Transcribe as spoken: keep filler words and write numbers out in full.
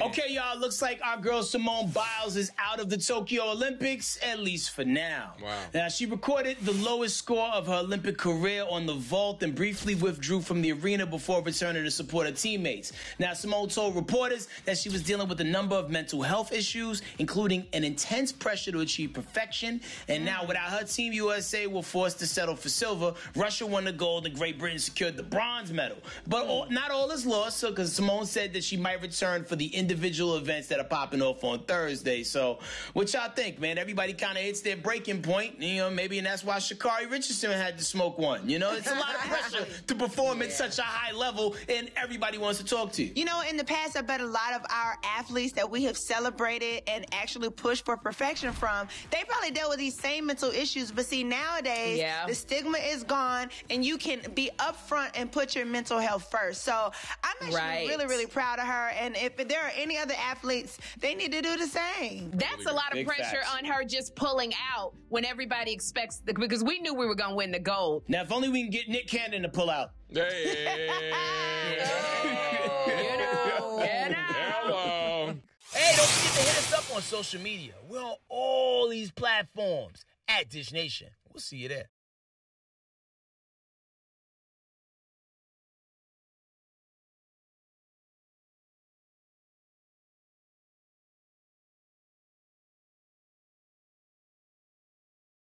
Okay, y'all, looks like our girl Simone Biles is out of the Tokyo Olympics, at least for now. Wow. Now, she recorded the lowest score of her Olympic career on the vault and briefly withdrew from the arena before returning to support her teammates. Now, Simone told reporters that she was dealing with a number of mental health issues, including an intense pressure to achieve perfection. And now, without her team, U S A were forced to settle for silver. Russia won the gold, and Great Britain secured the bronze medal. But all, not all is lost, because so, Simone said that she might return for the individual events that are popping off on Thursday. So, what y'all think, man? Everybody kind of hits their breaking point, you know, maybe, and that's why Sha'Carri Richardson had to smoke one. You know, it's a lot of pressure to perform yeah. at such a high level, and everybody wants to talk to you. You know, in the past, I bet a lot of our athletes that we have celebrated and actually pushed for perfection from, they probably dealt with these same mental issues. But see, nowadays, yeah. the stigma is gone, and you can be upfront and put your mental health first. So, I'm actually right. really, really proud of her, and if there are any other athletes, they need to do the same. That's a lot of pressure on her just pulling out when everybody expects, the, because we knew we were going to win the gold. Now, if only we can get Nick Cannon to pull out. Hey! oh, you know, you know. Hello. Hey, don't forget to hit us up on social media. We're on all these platforms at Dish Nation. We'll see you there.